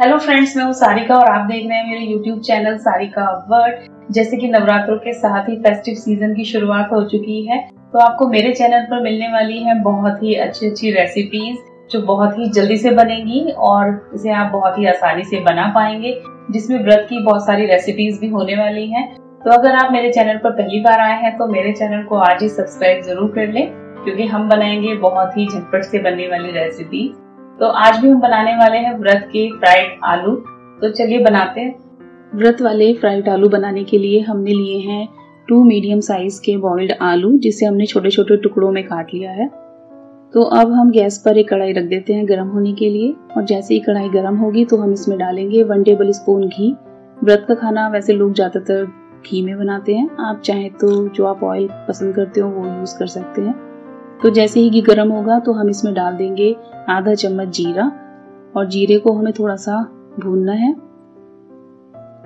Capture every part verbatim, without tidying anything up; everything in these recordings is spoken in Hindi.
हेलो फ्रेंड्स, मैं हूँ सारिका और आप देख रहे हैं मेरे यूट्यूब चैनल सारिका अव्वट। जैसे कि नवरात्रों के साथ ही फेस्टिव सीजन की शुरुआत हो चुकी है, तो आपको मेरे चैनल पर मिलने वाली है बहुत ही अच्छी अच्छी रेसिपीज जो बहुत ही जल्दी से बनेगी और इसे आप बहुत ही आसानी से बना पाएंगे, जिसमें व्रत की बहुत सारी रेसिपीज भी होने वाली है। तो अगर आप मेरे चैनल पर पहली बार आए हैं तो मेरे चैनल को आज ही सब्सक्राइब जरूर कर लें, क्योंकि हम बनाएंगे बहुत ही झटपट से बनने वाली रेसिपी। तो आज भी हम बनाने वाले हैं व्रत के फ्राइड आलू, तो चलिए बनाते हैं। व्रत वाले फ्राइड आलू बनाने के लिए हमने लिए हैं टू मीडियम साइज के बॉइल्ड आलू, जिसे हमने छोटे छोटे टुकड़ों में काट लिया है। तो अब हम गैस पर एक कढ़ाई रख देते हैं गर्म होने के लिए, और जैसे ही कढ़ाई गर्म होगी तो हम इसमें डालेंगे वन टेबल स्पून घी। व्रत का खाना वैसे लोग ज़्यादातर घी में बनाते हैं, आप चाहे तो जो आप ऑयल पसंद करते हो वो यूज़ कर सकते हैं। तो जैसे ही घी गर्म होगा तो हम इसमें डाल देंगे आधा चम्मच जीरा, और जीरे को हमें थोड़ा सा भूनना है।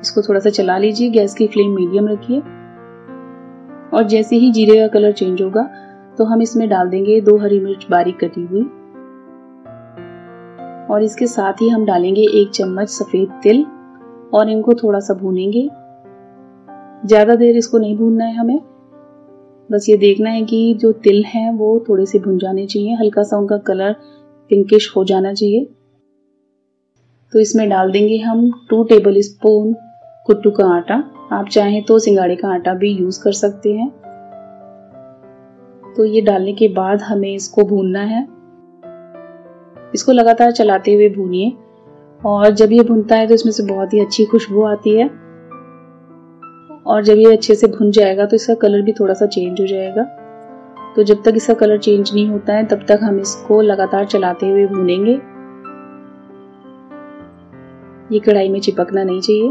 इसको थोड़ा सा चला लीजिए, गैस की फ्लेम मीडियम रखिए। और जैसे ही जीरे का कलर चेंज होगा तो हम इसमें डाल देंगे दो हरी मिर्च बारीक कटी हुई, और इसके साथ ही हम डालेंगे एक चम्मच सफ़ेद तिल, और इनको थोड़ा सा भूनेंगे। ज़्यादा देर इसको नहीं भूनना है हमें, बस ये देखना है कि जो तिल हैं वो थोड़े से भुन जाने चाहिए, हल्का सा उनका कलर पिंकिश हो जाना चाहिए। तो इसमें डाल देंगे हम टू टेबल स्पून कुट्टू का आटा, आप चाहें तो सिंगाड़े का आटा भी यूज़ कर सकते हैं। तो ये डालने के बाद हमें इसको भूनना है, इसको लगातार चलाते हुए भूनिए, और जब ये भुनता है तो इसमें से बहुत ही अच्छी खुशबू आती है। और जब ये अच्छे से भुन जाएगा तो इसका कलर भी थोड़ा सा चेंज हो जाएगा। तो जब तक इसका कलर चेंज नहीं होता है तब तक हम इसको लगातार चलाते हुए भूनेंगे, ये कढ़ाई में चिपकना नहीं चाहिए।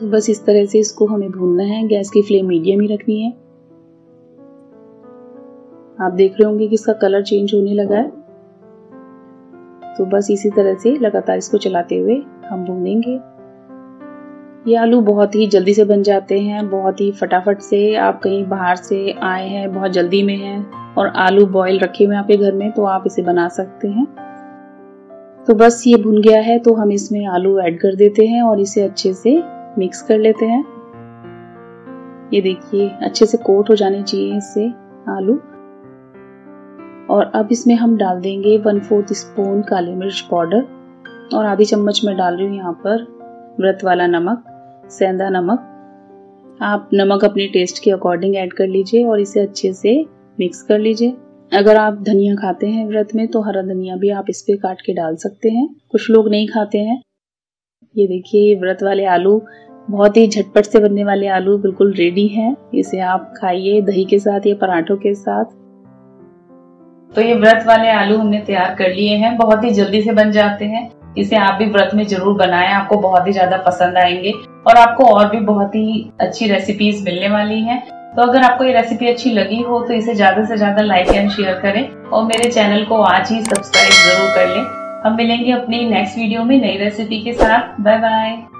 तो बस इस तरह से इसको हमें भूनना है, गैस की फ्लेम मीडियम ही रखनी है। आप देख रहे होंगे कि इसका कलर चेंज होने लगा है। तो बस इसी तरह से लगातार इसको चलाते हुए हम भूनेंगे। ये आलू बहुत ही जल्दी से बन जाते हैं, बहुत ही फटाफट से। आप कहीं बाहर से आए हैं, बहुत जल्दी में हैं और आलू बॉईल रखे हुए हैं आपके घर में, तो आप इसे बना सकते हैं। तो बस ये भुन गया है तो हम इसमें आलू ऐड कर देते हैं और इसे अच्छे से मिक्स कर लेते हैं। ये देखिए अच्छे से कोट हो जाने चाहिए इससे आलू। और अब इसमें हम डाल देंगे वन फोर्थ स्पून काली मिर्च पाउडर, और आधी चम्मच में डाल रही हूँ यहाँ पर व्रत वाला नमक, सेंधा नमक। आप नमक अपने टेस्ट के अकॉर्डिंग ऐड कर लीजिए और इसे अच्छे से मिक्स कर लीजिए। अगर आप धनिया खाते हैं व्रत में तो हरा धनिया भी आप इस पे काट के डाल सकते हैं, कुछ लोग नहीं खाते हैं। ये देखिए व्रत वाले आलू, बहुत ही झटपट से बनने वाले आलू बिल्कुल रेडी हैं। इसे आप खाइए दही के साथ या पराठों के साथ। तो ये व्रत वाले आलू हमने तैयार कर लिए हैं, बहुत ही जल्दी से बन जाते हैं। इसे आप भी व्रत में जरूर बनाएं, आपको बहुत ही ज्यादा पसंद आएंगे। और आपको और भी बहुत ही अच्छी रेसिपीज मिलने वाली हैं। तो अगर आपको ये रेसिपी अच्छी लगी हो तो इसे ज्यादा से ज्यादा लाइक एंड शेयर करें, और मेरे चैनल को आज ही सब्सक्राइब जरूर कर लें। हम मिलेंगे अपनी नेक्स्ट वीडियो में नई रेसिपी के साथ। Bye bye.